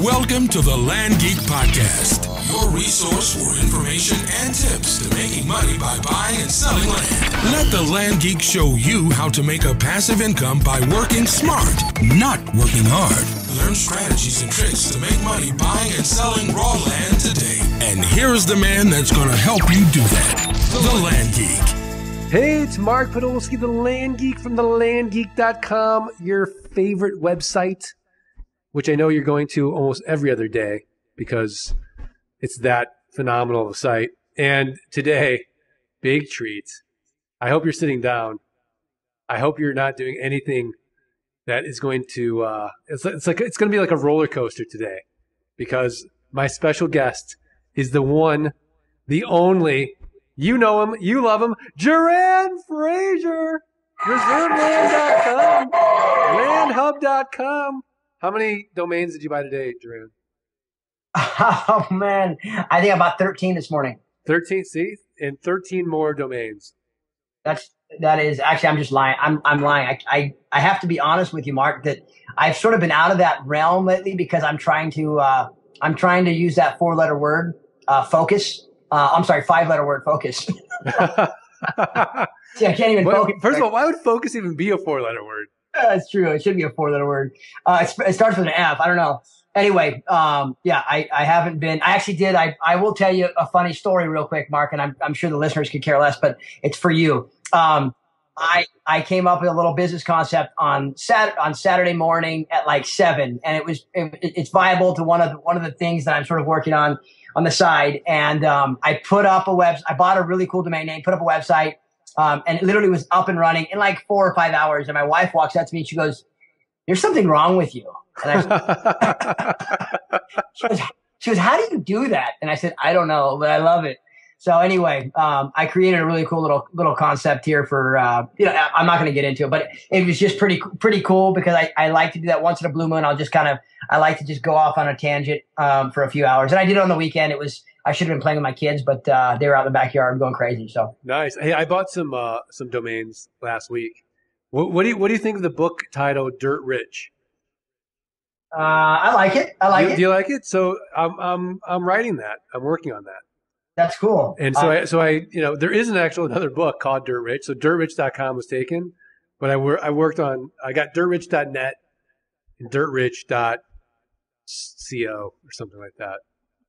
Welcome to the Land Geek Podcast, your resource for information and tips to making money by buying and selling land. Let the Land Geek show you how to make a passive income by working smart, not working hard. Learn strategies and tricks to make money buying and selling raw land today. And here's the man that's going to help you do that, the Land Geek. Hey, it's Mark Podolsky, the Land Geek from thelandgeek.com, your favorite website, which I know you're going to almost every other day because it's that phenomenal of a site. And today, big treat. I hope you're sitting down. I hope you're not doing anything that is going to, it's going to be like a roller coaster today, because my special guest is the one, the only, you know him, you love him, Jeran Frazier, ReserveLand.com, LandHub.com. How many domains did you buy today, Jeran? Oh, man. I think I bought 13 this morning. 13, see? And 13 more domains. That is actually, I'm just lying. I'm lying. I have to be honest with you, Mark, that I've sort of been out of that realm lately because I'm trying to use that four-letter word focus. I'm sorry, five-letter word focus. See, I can't even focus. First of all, why would focus even be a four-letter word? That's true. It should be a four-letter word. It starts with an F. I don't know. Anyway, yeah, I haven't been. I actually did. I will tell you a funny story real quick, Mark, and I'm sure the listeners could care less, but it's for you. I came up with a little business concept on Saturday morning at like 7, and it's viable to one of the things that I'm sort of working on the side. And I bought a really cool domain name, put up a website, and it literally was up and running in like 4 or 5 hours. And my wife walks out to me and she goes, "There's something wrong with you." And I she goes, "How do you do that?" And I said, "I don't know, but I love it." So anyway, I created a really cool little concept here for, I'm not going to get into it, but it was just pretty cool because I like to do that once in a blue moon. I like to just go off on a tangent for a few hours. And I did it on the weekend. I should have been playing with my kids, but they were out in the backyard going crazy. So nice. Hey, I bought some domains last week. What do you think of the book titled Dirt Rich? I like it. Do you like it? So I'm writing that. I'm working on that. That's cool. And so I there is another book called Dirt Rich. So dirtrich.com was taken, but I got dirtrich.net and dirtrich.co or something like that.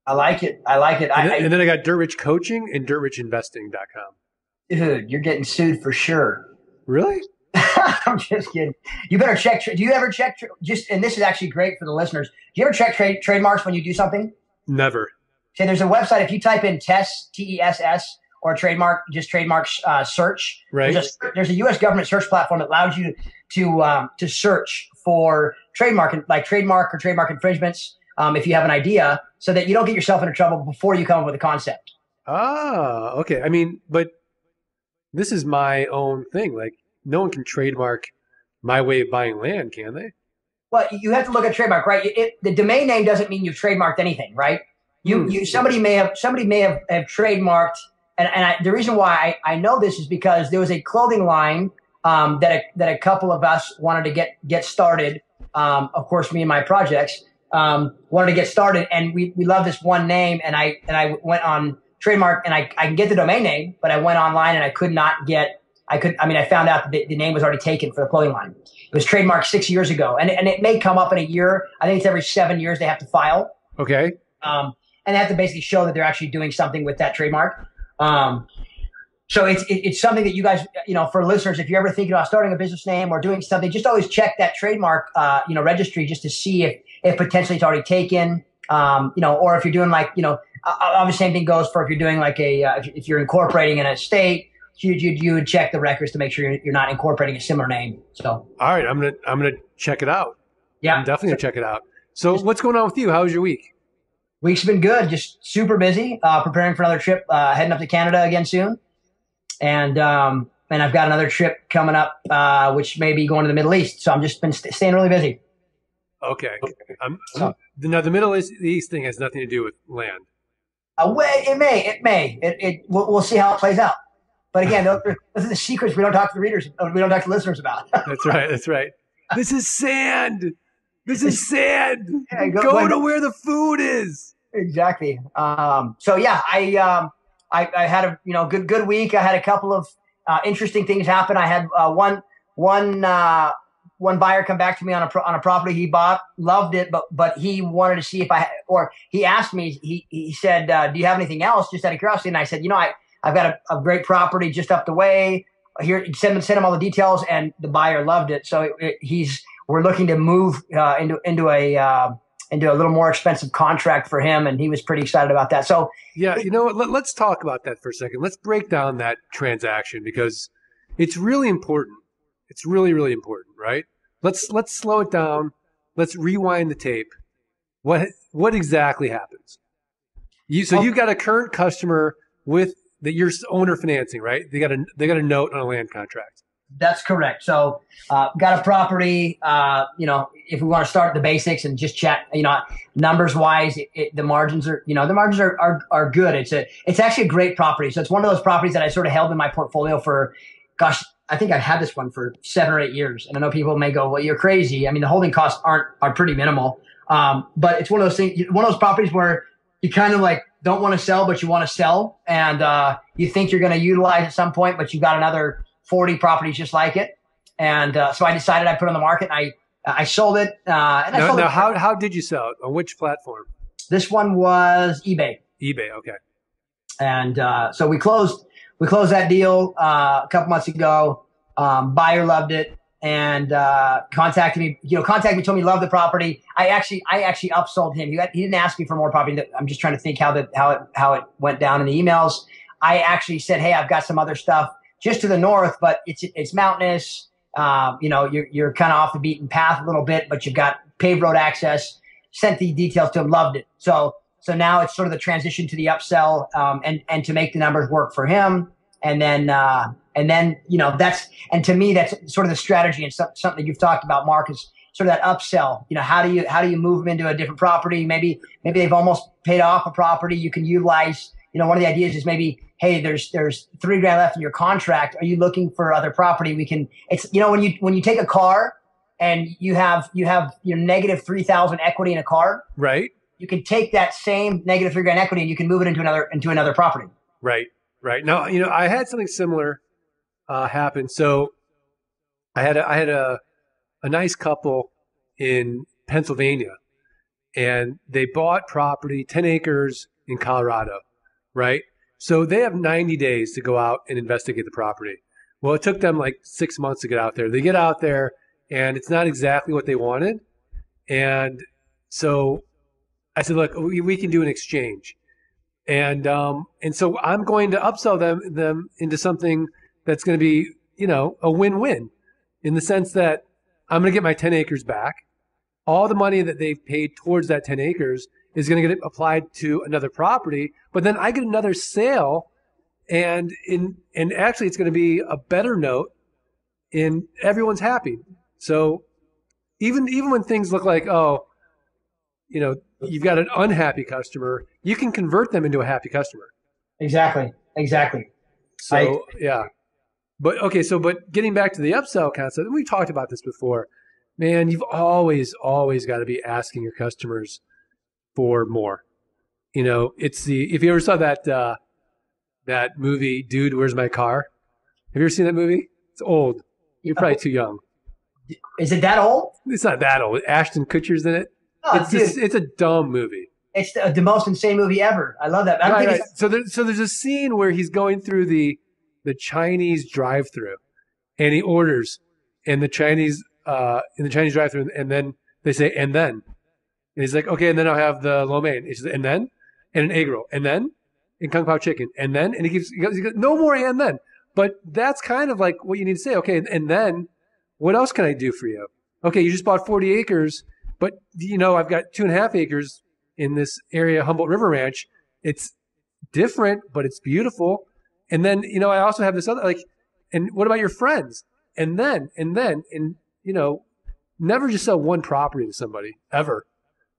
I like it. And then I got Dirt Rich Coaching and dirtrichinvesting.com. Dude, you're getting sued for sure. Really? I'm just kidding. You better check. Do you ever check? And this is actually great for the listeners. Do you ever check trademarks when you do something? Never. Say there's a website. If you type in TESS, TESS, or trademark, just trademarks search. Right. There's a U.S. government search platform that allows you to search for trademark or trademark infringements if you have an idea, so that you don't get yourself into trouble before you come up with a concept. Ah, okay. I mean, but this is my own thing. Like, no one can trademark my way of buying land, can they? Well, you have to look at trademark, right? The domain name doesn't mean you've trademarked anything, right? Somebody may have trademarked, and the reason why I know this is because there was a clothing line that a couple of us wanted to get started. Of course, me and my projects wanted to get started, and we love this one name, and I went on trademark, and I can get the domain name, but I went online and I could not get. I found out that the name was already taken for the clothing line. It was trademarked 6 years ago, and it may come up in a year. I think it's every 7 years they have to file. Okay. And they have to basically show that they're actually doing something with that trademark. So it's something that you guys, for listeners, if you're ever thinking about starting a business name or doing something, just always check that trademark, registry just to see if potentially it's already taken, or if you're doing obviously same thing goes for if you're doing if you're incorporating in a state, you would check the records to make sure you're not incorporating a similar name. So all right, I'm gonna check it out. Yeah, I'm definitely gonna check it out. So what's going on with you? How was your week? Week's been good, just super busy, preparing for another trip, heading up to Canada again soon. And I've got another trip coming up, which may be going to the Middle East. So I'm just been staying really busy. Okay. Now, the Middle East thing has nothing to do with land. We'll see how it plays out. But again, those are the secrets we don't talk to the listeners about. That's right. This is sand. This is sad. Yeah, go to where the food is. Exactly. So yeah, I had a good week. I had a couple of interesting things happen. I had one buyer come back to me on a property he bought, loved it, but he wanted to see if he asked me. He said, "Do you have anything else?" Just out of curiosity, and I said, I've got a great property just up the way. Here, send him all the details, and the buyer loved it. So we're looking to move into a little more expensive contract for him, and he was pretty excited about that. So yeah, let's talk about that for a second. Let's break down that transaction because it's really important. It's really, really important, right? Let's slow it down. Let's rewind the tape. What exactly happens? You've got a current customer with that you're owner financing, right? They got a note on a land contract. That's correct. So, got a property, if we want to start the basics and just chat, numbers wise, the margins are, the margins are good. It's actually a great property. So it's one of those properties that I sort of held in my portfolio for, gosh, I think I've had this one for 7 or 8 years. And I know people may go, well, you're crazy. I mean, the holding costs are pretty minimal. But it's one of those things, one of those properties where you kind of like don't want to sell, but you want to sell. And, you think you're going to utilize at some point, but you got another 40 properties just like it. And so I decided I put it on the market. I sold it. And I sold it. How did you sell it? On which platform? This one was eBay. eBay, okay. And so we closed that deal a couple months ago. Buyer loved it and contacted me. Told me he loved the property. I actually upsold him. He didn't ask me for more property. I'm just trying to think how it went down in the emails. I actually said, hey, I've got some other stuff just to the north, but it's mountainous. You're kind of off the beaten path a little bit, but you've got paved road access. Sent the details to him, loved it. So now it's sort of the transition to the upsell, and to make the numbers work for him. And then to me, that's sort of the strategy and something you've talked about, Mark, is sort of that upsell. How do you move them into a different property? Maybe they've almost paid off a property. You can utilize, one of the ideas is maybe, hey, there's $3,000 left in your contract. Are you looking for other property? When you take a car and you have your negative $3,000 equity in a car, right? You can take that same negative $3,000 equity and you can move it into another property. Right. Now, I had something similar happen. So I had a nice couple in Pennsylvania, and they bought property, 10 acres in Colorado, right? So they have 90 days to go out and investigate the property. Well, it took them like 6 months to get out there. They get out there and it's not exactly what they wanted. And so I said, look, we can do an exchange. And so I'm going to upsell them into something that's going to be, a win-win in the sense that I'm going to get my 10 acres back. All the money that they've paid towards that 10 acres is going to get applied to another property, but then I get another sale, and actually it's going to be a better note, and everyone's happy. So even when things look like, you've got an unhappy customer, you can convert them into a happy customer. Exactly. So yeah, but getting back to the upsell concept, and we talked about this before, man, you've always got to be asking your customers for more. If you ever saw that movie, Dude, Where's My Car? Have you ever seen that movie? It's old. You're probably too young. Is it that old? It's not that old. Ashton Kutcher's in it. No, it's a dumb movie. It's the most insane movie ever. I love that. I don't think. So there's a scene where he's going through the Chinese drive-thru, and he orders in the Chinese drive-thru, and then they say, and then. And he's like, okay, and then I'll have the lo mein. He says, and then, and an egg roll, and then, and kung pao chicken, and then, and he goes, no more and then. But that's kind of like what you need to say. Okay, and then, what else can I do for you? Okay, you just bought 40 acres, but I've got 2.5 acres in this area, Humboldt River Ranch. It's different, but it's beautiful. And then, I also have this other, like, and what about your friends? And then, never just sell one property to somebody, ever.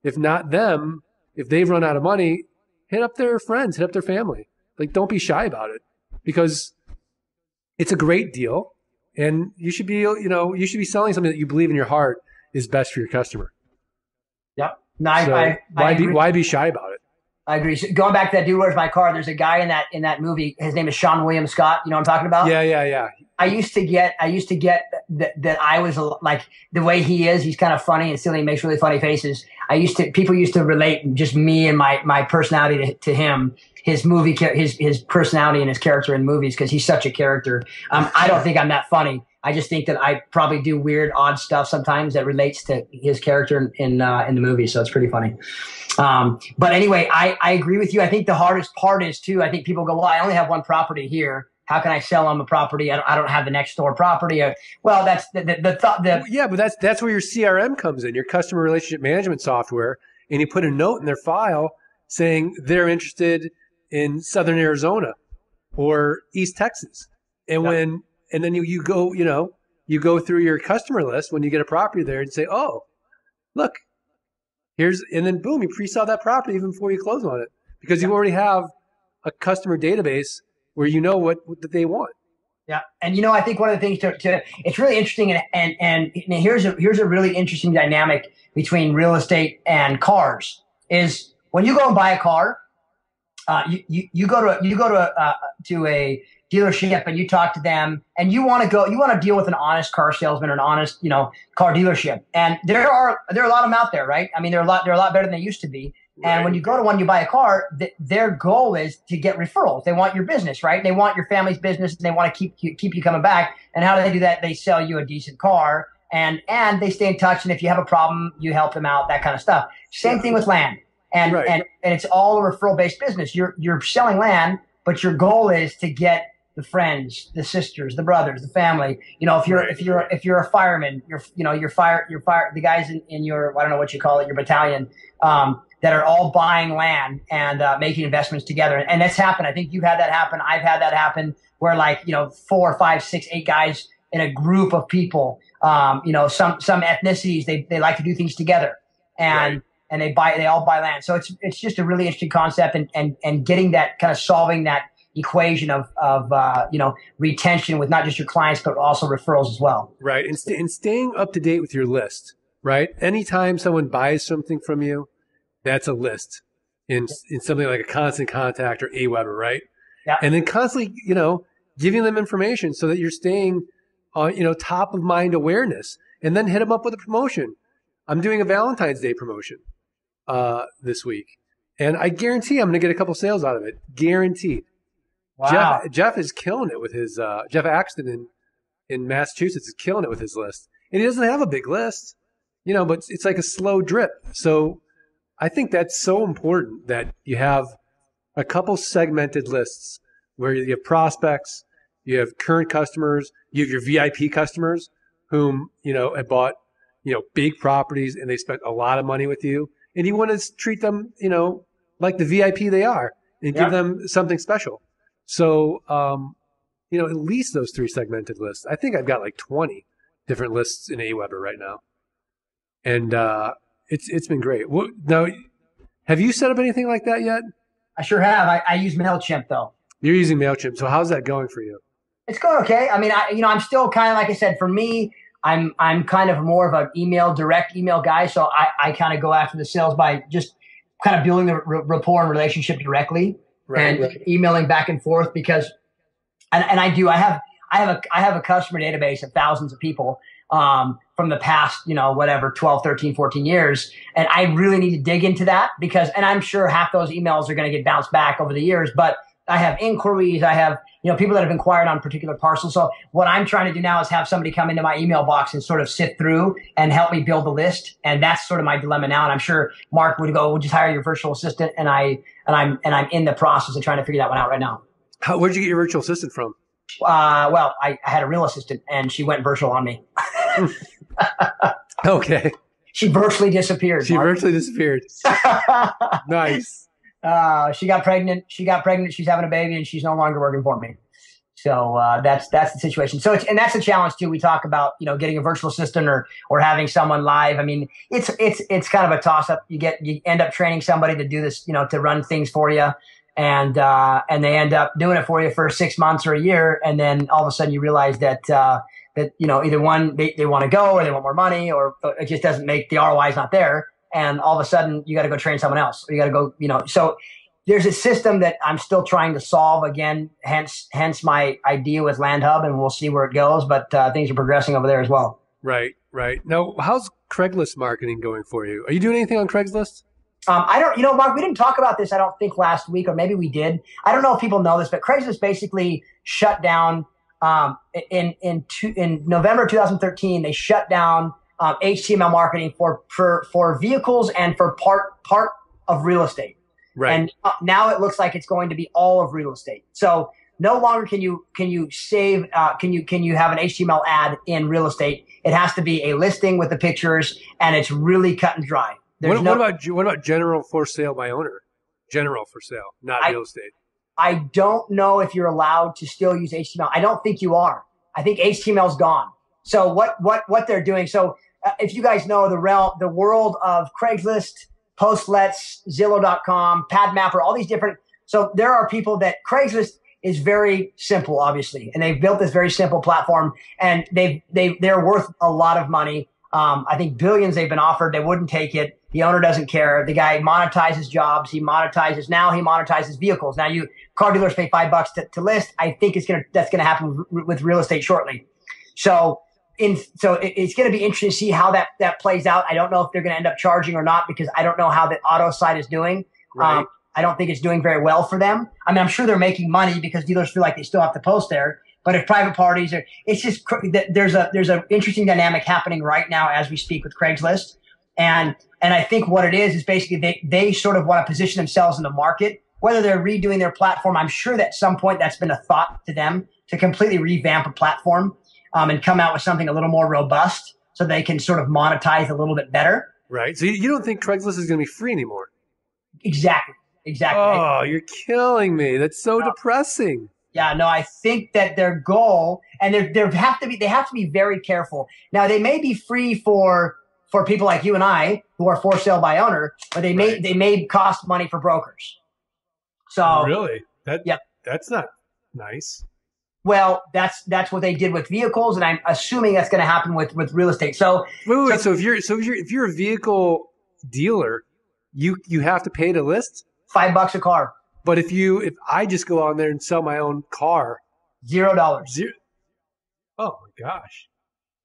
If not them, if they've run out of money, hit up their friends, hit up their family. Like, don't be shy about it, because it's a great deal, and you should be selling something that you believe in your heart is best for your customer. No, why be shy about it? I agree. So going back to that Dude, Where's My Car? There's a guy in that movie. His name is Sean William Scott. You know what I'm talking about? Yeah. I used to get that I was like the way he is. He's kind of funny and silly. And makes really funny faces. People used to relate just me and my personality to him. His personality and his character in movies because he's such a character. I don't think I'm that funny. I just think that I probably do weird, odd stuff sometimes that relates to his character in the movie. So it's pretty funny. But anyway, I agree with you. I think the hardest part is too, I think people go, well, I only have one property here. How can I sell them a property? I don't have the next door property. Well, that's the thought. Yeah, but that's where your CRM comes in, your customer relationship management software. And you put a note in their file saying they're interested in Southern Arizona or East Texas. And yeah. And then you go, you go through your customer list when you get a property there and say, oh, look, and then boom, you pre-sell that property even before you close on it because you already have a customer database where you know what they want. Yeah. And, I think one of the things it's really interesting. And here's a really interesting dynamic between real estate and cars is when you go and buy a car, you go to a dealership and you talk to them and you want to deal with an honest car salesman or an honest, car dealership. And there are a lot of them out there, right? I mean, they're a lot better than they used to be. Right. And when you go to one, you buy a car, their goal is to get referrals. They want your business, right? They want your family's business and they want to keep you coming back. And how do they do that? They sell you a decent car and they stay in touch. And if you have a problem, you help them out, that kind of stuff. Same thing with land. And, right. and it's all a referral-based business. You're selling land, but your goal is to get the friends, the sisters, the brothers, the family. If you're a fireman, the guys in your, I don't know what you call it, your battalion, that are all buying land and making investments together. And that's happened. I think you've had that happen. I've had that happen where 4, 5, 6, 8 guys in a group of people, some ethnicities, they like to do things together and, right. And they all buy land. So it's just a really interesting concept and getting that kind of solving that equation of retention with not just your clients, but also referrals as well. Right. And staying up to date with your list, right? Anytime someone buys something from you, that's a list in something like a Constant Contact or AWeber, right? Yeah. And then constantly, giving them information so that you're staying on, top of mind awareness and then hit them up with a promotion. I'm doing a Valentine's Day promotion this week, and I guarantee I'm going to get a couple sales out of it. Guaranteed. Wow. Jeff is killing it with his Jeff Axton in Massachusetts is killing it with his list, and he doesn't have a big list, but it's like a slow drip. So I think that's so important that you have a couple segmented lists where you have prospects, you have current customers, you have your VIP customers whom have bought big properties and they spent a lot of money with you, and you want to treat them like the VIP they are and give them something special. So, at least those 3 segmented lists. I think I've got like 20 different lists in AWeber right now. And it's been great. Now, have you set up anything like that yet? I sure have. I use MailChimp, though. You're using MailChimp. So how's that going for you? It's going okay. I mean, I'm still kind of, like I said, for me, I'm kind of more of an direct email guy. So I kind of go after the sales by just kind of building the rapport and relationship directly. Right, and emailing back and forth because, I have a customer database of thousands of people, from the past, 12, 13, 14 years. And I really need to dig into that because, and I'm sure half those emails are going to get bounced back over the years, but I have inquiries. I have, people that have inquired on particular parcels. So what I'm trying to do now is have somebody come into my email box and sort of sift through and help me build the list. And that's sort of my dilemma now. And I'm sure Mark would go, we'll just hire your virtual assistant. And I'm in the process of trying to figure that one out right now. Where'd you get your virtual assistant from? Well, I had a real assistant and she went virtual on me. Okay. She virtually disappeared. Nice. She got pregnant. She's having a baby and she's no longer working for me. So, that's the situation. So it's, and that's a challenge too. We talk about, getting a virtual assistant or having someone live. I mean, it's kind of a toss up. You end up training somebody to do this, to run things for you. And they end up doing it for you for 6 months or a year. And then all of a sudden you realize that either one, they want to go or they want more money or it just doesn't make the ROI is not there. and all of a sudden you got to go train someone else, or you got to go, you know. So there's a system that I'm still trying to solve again, hence my idea with LandHub, and we'll see where it goes, but things are progressing over there as well. Right, right. Now, how's Craigslist marketing going for you? Are you doing anything on Craigslist? I don't, you know, Mark, we didn't talk about this, I don't think, last week, or maybe we did. I don't know if people know this, but Craigslist basically shut down in November 2013, they shut down HTML marketing for vehicles and for part of real estate. Right. And now it looks like it's going to be all of real estate. So no longer can you save can you have an HTML ad in real estate? It has to be a listing with the pictures, and it's really cut and dry. What about general for sale by owner? General for sale, not real estate. I don't know if you're allowed to still use HTML. I don't think you are. I think HTML's gone. So what they're doing? So if you guys know the world of Craigslist, Postlets, Zillow.com, Padmapper, all these different. So there are people that Craigslist is very simple, obviously, and they've built this very simple platform, and they're worth a lot of money. I think billions they've been offered. They wouldn't take it. The owner doesn't care. The guy monetizes jobs. He monetizes vehicles. Now car dealers pay $5 to list. I think that's going to happen with real estate shortly. So it's going to be interesting to see how that plays out. I don't know if they're going to end up charging or not, because I don't know how the auto side is doing. Right. I don't think it's doing very well for them. I mean, I'm sure they're making money because dealers feel like they still have to post there. But if private parties are, it's just there's an interesting dynamic happening right now as we speak with Craigslist, and I think what it is basically they sort of want to position themselves in the market. Whether they're redoing their platform, I'm sure that at some point that's been a thought to them to completely revamp a platform. And come out with something a little more robust so they can sort of monetize a little bit better. Right. So you don't think Craigslist is going to be free anymore? Exactly. Oh, you're killing me. That's so depressing. Yeah, no, I think that their goal, and they have to be very careful. Now, they may be free for people like you and I who are for sale by owner, but they may cost money for brokers. So really? That's not nice. Well, that's what they did with vehicles, and I'm assuming that's going to happen with real estate. So wait. So if you're a vehicle dealer, you have to pay to list $5 a car. But if I just go on there and sell my own car, $0. Oh my gosh,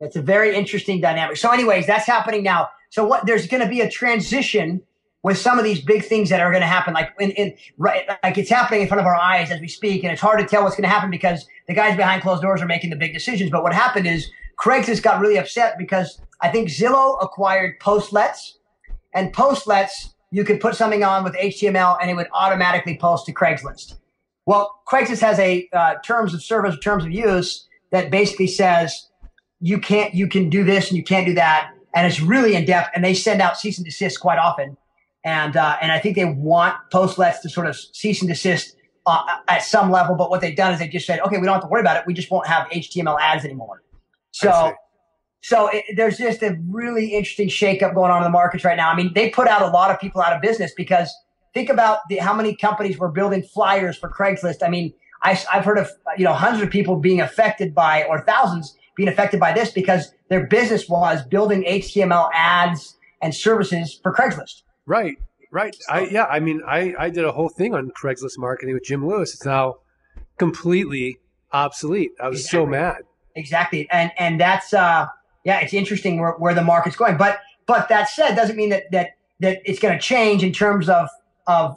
that's a very interesting dynamic. So, anyways, that's happening now. So there's going to be a transition with some of these big things that are going to happen, like it's happening in front of our eyes as we speak, and it's hard to tell what's going to happen because the guys behind closed doors are making the big decisions. But what happened is Craigslist got really upset because I think Zillow acquired Postlets, and Postlets you could put something on with HTML and it would automatically post to Craigslist. Well, Craigslist has a terms of service, terms of use that basically says you can do this and you can't do that, and it's really in depth, and they send out cease and desist quite often. And I think they want Postlets to sort of cease and desist at some level. But what they've done is they just said, okay, we don't have to worry about it. We just won't have HTML ads anymore. So there's just a really interesting shakeup going on in the markets right now. I mean, they put out a lot of people out of business because think about how many companies were building flyers for Craigslist. I mean, I've heard of, you know, hundreds of people being affected by, or thousands being affected by this because their business was building HTML ads and services for Craigslist. Right. I did a whole thing on Craigslist marketing with Jim Lewis. It's now completely obsolete. I was so mad. Exactly. And that's, it's interesting where the market's going. But that said, doesn't mean that it's going to change in terms of,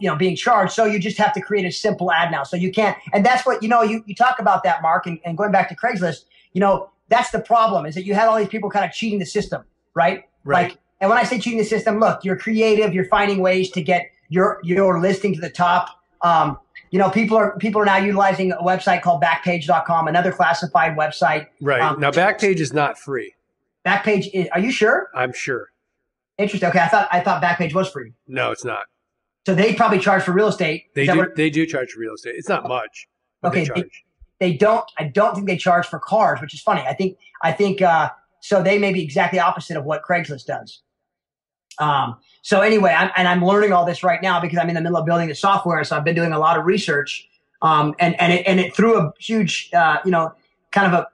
you know, being charged. So you just have to create a simple ad now. So you can't, and that's what, you know, you talk about that, Mark, and going back to Craigslist, you know, that's the problem is that you had all these people kind of cheating the system, right? Right. And when I say cheating the system, look, you're creative. You're finding ways to get your listing to the top. You know, people are now utilizing a website called Backpage.com, another classified website. Right. Now, Backpage is not free. Backpage is. Are you sure? I'm sure. Interesting. Okay, I thought Backpage was free. No, it's not. So they probably charge for real estate. They do charge for real estate. It's not much. Okay. They charge. They don't. I don't think they charge for cars, which is funny. I think. So they may be exactly opposite of what Craigslist does. So anyway, I'm learning all this right now because I'm in the middle of building the software. So I've been doing a lot of research, and it threw a huge, you know, kind of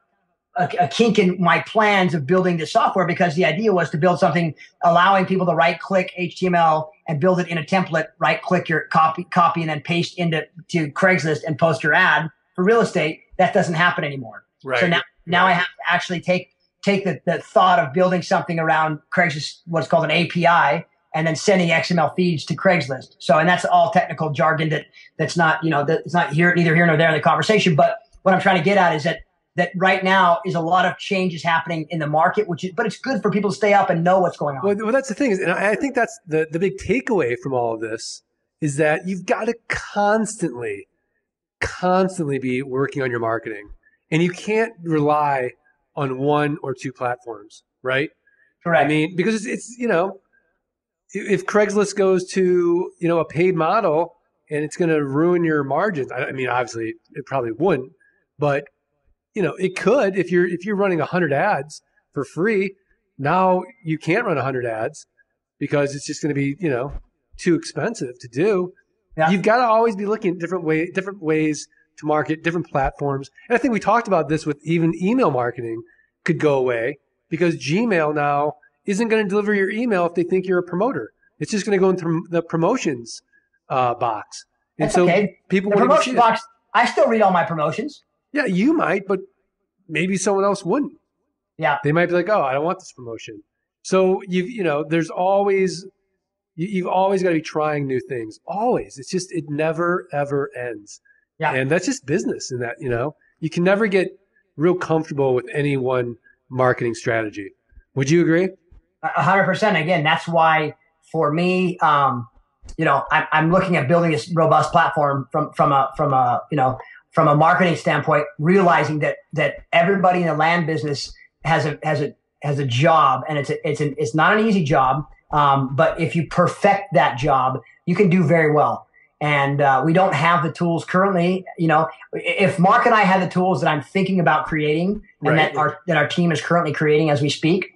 a kink in my plans of building this software, because the idea was to build something allowing people to right-click HTML and build it in a template, right-click your copy, and then paste into Craigslist and post your ad for real estate. That doesn't happen anymore. Right. So now I have to actually take the thought of building something around Craigslist, what's called an API, and then sending XML feeds to Craigslist. So, and that's all technical jargon that's not, you know, that's not here, neither here nor there in the conversation. But what I'm trying to get at is that right now is a lot of changes happening in the market, but it's good for people to stay up and know what's going on. Well, that's the thing, and I think that's the big takeaway from all of this, is that you've got to constantly be working on your marketing, and you can't rely on one or two platforms, right? Correct. I mean, because it's you know, if Craigslist goes to, you know, a paid model and it's going to ruin your margins, I mean, obviously it probably wouldn't, but you know, it could. If you're running 100 ads for free, now you can't run 100 ads because it's just going to be, you know, too expensive to do. Yeah. You've got to always be looking at different ways to market, different platforms. And I think we talked about this with even email marketing could go away because Gmail now isn't going to deliver your email if they think you're a promoter. It's just going to go into the promotions box. And that's so okay. People the promotion box. I still read all my promotions. Yeah, you might, but maybe someone else wouldn't. Yeah. They might be like, oh, I don't want this promotion. So, you've always got to be trying new things. Always. It's just, it never, ever ends. Yeah. And that's just business in that, you know, you can never get real comfortable with any one marketing strategy. Would you agree? 100%. Again, that's why for me, you know, I'm looking at building this robust platform from a marketing standpoint, realizing that everybody in the land business has a job, and it's not an easy job. But if you perfect that job, you can do very well. And we don't have the tools currently. You know, if Mark and I had the tools that I'm thinking about creating, and that our team is currently creating as we speak,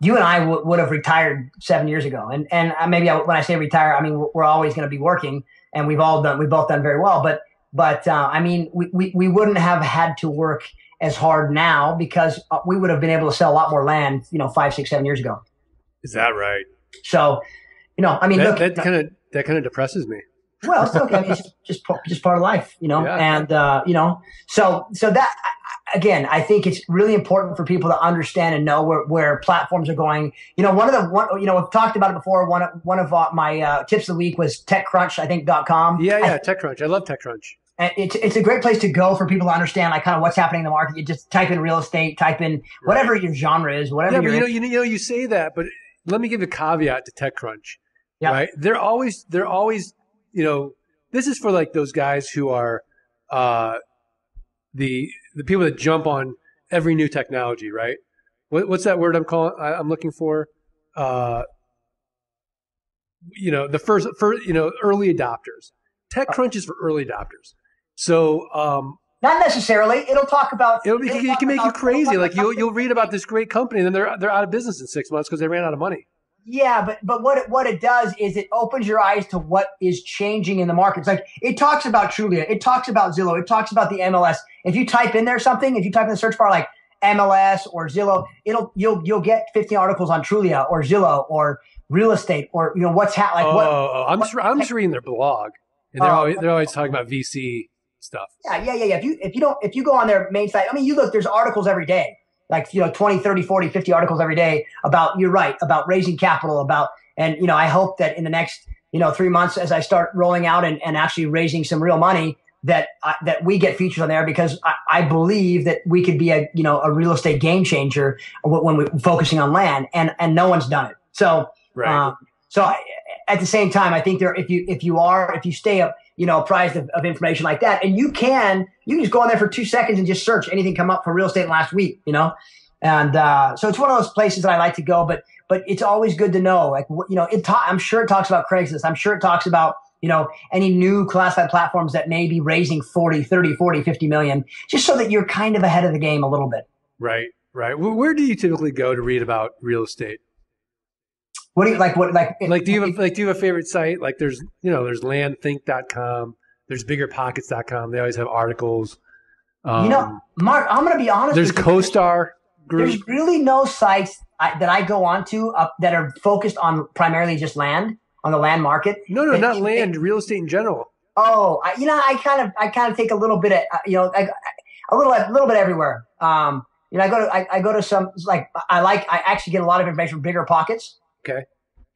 you and I would have retired 7 years ago. And maybe when I say retire, I mean we're always going to be working, and we've both done very well, but. I mean, we wouldn't have had to work as hard now because we would have been able to sell a lot more land, you know, 5, 6, 7 years ago. Is that right? So, you know, I mean, that kind of depresses me. Well, it's okay. I mean, it's just part of life, you know. Yeah. And you know, so that again, I think it's really important for people to understand and know where platforms are going. You know, we've talked about it before. One of my tips of the week was TechCrunch, I think .com. Yeah, TechCrunch. I love TechCrunch. And it's a great place to go for people to understand like kind of what's happening in the market. You just type in real estate, type in whatever your genre is, whatever. Yeah, but you say that, but let me give a caveat to TechCrunch. Yeah. Right? They're always, you know, this is for like those guys who are the people that jump on every new technology, right? What's that word I'm looking for? You know, the first, you know, early adopters. TechCrunch is for early adopters. So, not necessarily. It'll talk about it can make you crazy. Like you'll read about this great company, and then they're out of business in 6 months because they ran out of money. Yeah, but what it does is it opens your eyes to what is changing in the markets. Like it talks about Trulia, it talks about Zillow, it talks about the MLS. If you type in there something, if you type in the search bar like MLS or Zillow, you'll get 15 articles on Trulia or Zillow or real estate or you know what's happening. Like, I'm just reading their blog. And they're always talking about VC stuff. Yeah. If you go on their main site, I mean, you look, there's articles every day, like, you know, 20, 30, 40, 50 articles every day about, you're right, about raising capital and, you know, I hope that in the next, you know, 3 months as I start rolling out and actually raising some real money that we get features on there because I believe that we could be a real estate game changer when we're focusing on land and no one's done it. So, right. At the same time, I think if you stay up, you know, apprised of information like that, and you can just go on there for 2 seconds and just search anything come up for real estate last week, you know? And, so it's one of those places that I like to go, but it's always good to know, like, you know, I'm sure it talks about Craigslist. I'm sure it talks about, you know, any new classified platforms that may be raising 40, 30, 40, 50 million, just so that you're kind of ahead of the game a little bit. Right. Where do you typically go to read about real estate? What do you like? Do you have a favorite site? Like there's, you know, there's LandThink.com, there's BiggerPockets.com. They always have articles. You know, Mark, I'm going to be honest. There's CoStar. There's really no sites that I go onto that are focused on primarily just land, on the land market. No, not land, real estate in general. Oh, I kind of take a little bit at, a little bit everywhere. I go to some, I actually get a lot of information from BiggerPockets. Okay.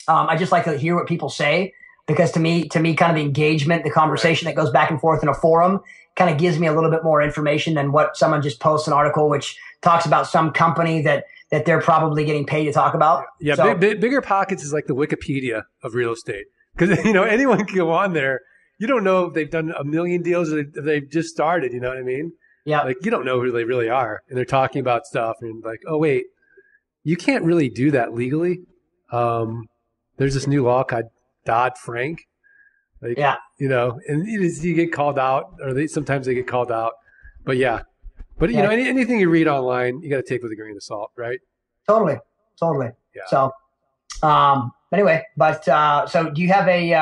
I just like to hear what people say, because to me, kind of the engagement, the conversation that goes back and forth in a forum kind of gives me a little bit more information than what someone just posts an article, which talks about some company that they're probably getting paid to talk about. Yeah. So, BiggerPockets is like the Wikipedia of real estate, because, anyone can go on there. You don't know if they've done a million deals or if they've just started, you know what I mean? Yeah. Like, you don't know who they really are. And they're talking about stuff and like, oh, wait, you can't really do that legally. There's this new law called Dodd-Frank. Like, yeah. And you get called out, or sometimes they get called out. But yeah. But, you know, anything you read online, you got to take with a grain of salt, right? Totally. Yeah. So anyway, so do you have a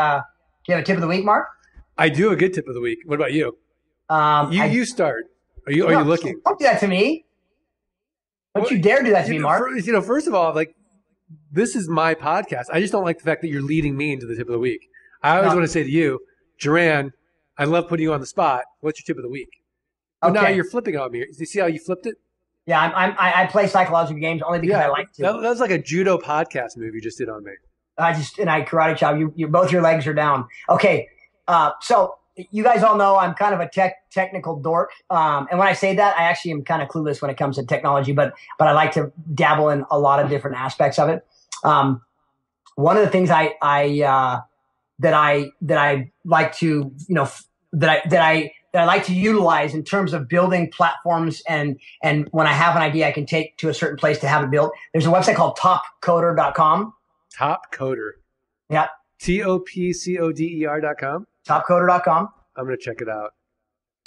tip of the week, Mark? I do a good tip of the week. What about you? You start. Are you looking? Don't do that to me. Don't you dare do that to me, Mark. First of all, this is my podcast. I just don't like the fact that you're leading me into the tip of the week. I always want to say to you, Jeran, I love putting you on the spot. What's your tip of the week? Oh, okay. Now you're flipping on me. Do you see how you flipped it? Yeah, I play psychological games only because I like to. That was like a judo podcast move you just did on me. I karate chop. You both your legs are down. Okay. So you guys all know I'm kind of a technical dork. And when I say that, I actually am kind of clueless when it comes to technology, but I like to dabble in a lot of different aspects of it. One of the things that I like to, that I like to utilize in terms of building platforms, and when I have an idea I can take to a certain place to have it built. There's a website called Topcoder.com. Topcoder. Yeah. Topcoder.com. Topcoder.com. I'm going to check it out.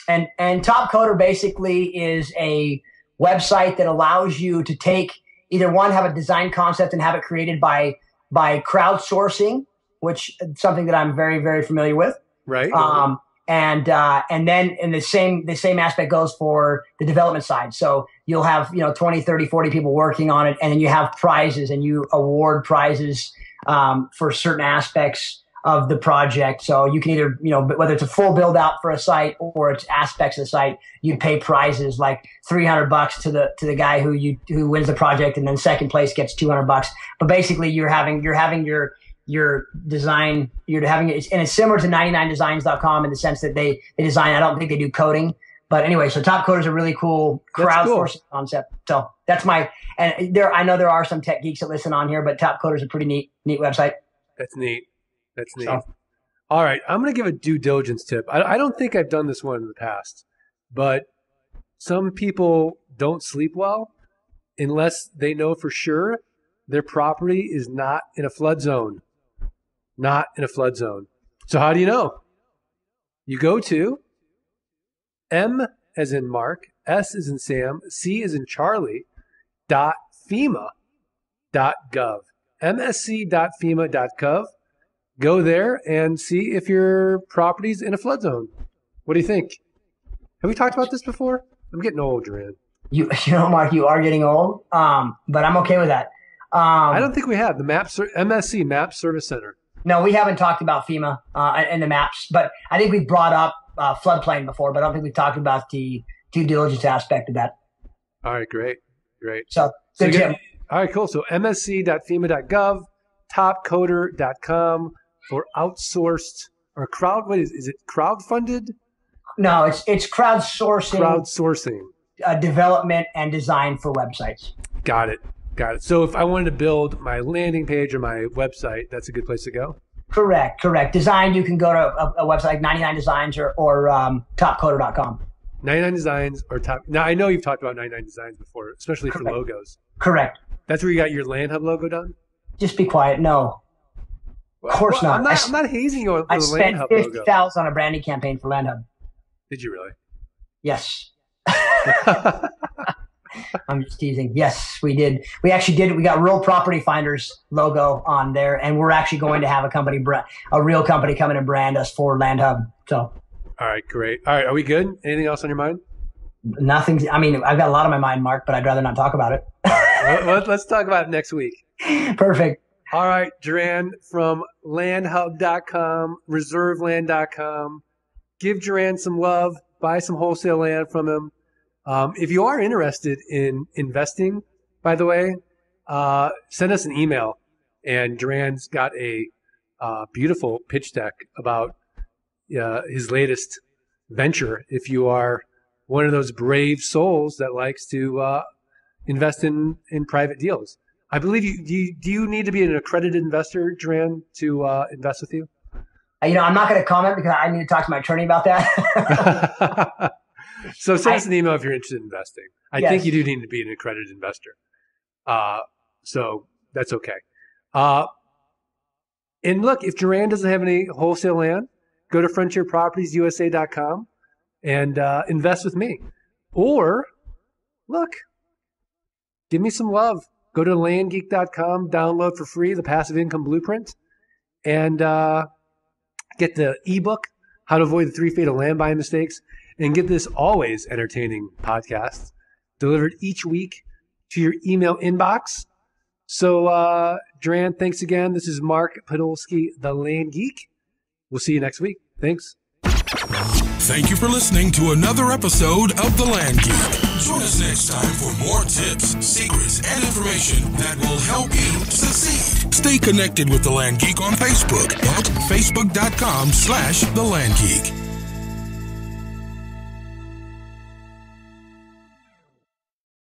And Topcoder basically is a website that allows you to take either one, have a design concept and have it created by crowdsourcing, which is something that I'm very, very familiar with. Right. And then in the same aspect goes for the development side. So you'll have, 20, 30, 40 people working on it. And then you have prizes, and you award prizes, for certain aspects of the project. So you can either, whether it's a full build out for a site or it's aspects of the site, you pay prizes like $300 to the guy who wins the project. And then second place gets $200. But basically you're having your design, you're having it, and it's similar to 99designs.com in the sense that they design. I don't think they do coding, but anyway. So Topcoder is a really cool crowdsourcing concept. So that's I know there are some tech geeks that listen on here, but Topcoder is a pretty neat website. That's neat. So, all right, I'm going to give a due diligence tip. I don't think I've done this one in the past, but some people don't sleep well unless they know for sure their property is not in a flood zone. Not in a flood zone. So how do you know? You go to M as in Mark, S as in Sam, C as in Charlie, .fema.gov. MSC.fema.gov. Go there and see if your property's in a flood zone. What do you think? Have we talked about this before? I'm getting old, Jeran. Mark, you are getting old, but I'm okay with that. I don't think we have. The MSC, Map Service Center. No, we haven't talked about FEMA and the maps, but I think we brought up floodplain before, but I don't think we talked about the due diligence aspect of that. All right, great. So good tip. All right, cool. So msc.fema.gov, topcoder.com for outsourced or crowd. What is it? Crowdfunded? No, it's crowdsourcing. Crowdsourcing. Development and design for websites. Got it. So if I wanted to build my landing page or my website, that's a good place to go? Correct. Design, you can go to a website like 99designs or topcoder.com. 99designs or top. Now, I know you've talked about 99designs before, especially for logos. Correct. That's where you got your LandHub logo done? Just be quiet. No. Well, of course not. I'm not hazing you on the LandHub logo. I spent $50,000 on a branding campaign for LandHub. Did you really? Yes. I'm just teasing. Yes, we did. We actually did. We got Real Property Finder's logo on there, and we're actually going to have a real company come in and brand us for LandHub. So, all right, great. All right, are we good? Anything else on your mind? Nothing's, I mean, I've got a lot on my mind, Mark, but I'd rather not talk about it. Well, let's talk about it next week. Perfect. All right, Jeran from LandHub.com, ReserveLand.com. Give Jeran some love. Buy some wholesale land from him. If you are interested in investing, by the way, send us an email. And Jeran's got a beautiful pitch deck about his latest venture. If you are one of those brave souls that likes to invest in private deals. I believe you do you need to be an accredited investor, Jeran, to invest with you? You know, I'm not going to comment because I need to talk to my attorney about that. So send us an email if you're interested in investing. I think you do need to be an accredited investor. So that's okay. And look, if Jeran doesn't have any wholesale land, go to frontierpropertiesusa.com and invest with me. Or, look, give me some love. Go to landgeek.com, download for free the Passive Income Blueprint, and get the ebook, How to Avoid the 3 Fatal Land Buying Mistakes, and get this always entertaining podcast delivered each week to your email inbox. So, Jeran, thanks again. This is Mark Podolsky, the Land Geek. We'll see you next week. Thanks. Thank you for listening to another episode of The Land Geek. Join us next time for more tips, secrets, and information that will help you succeed. Stay connected with The Land Geek on Facebook at facebook.com/TheLandGeek.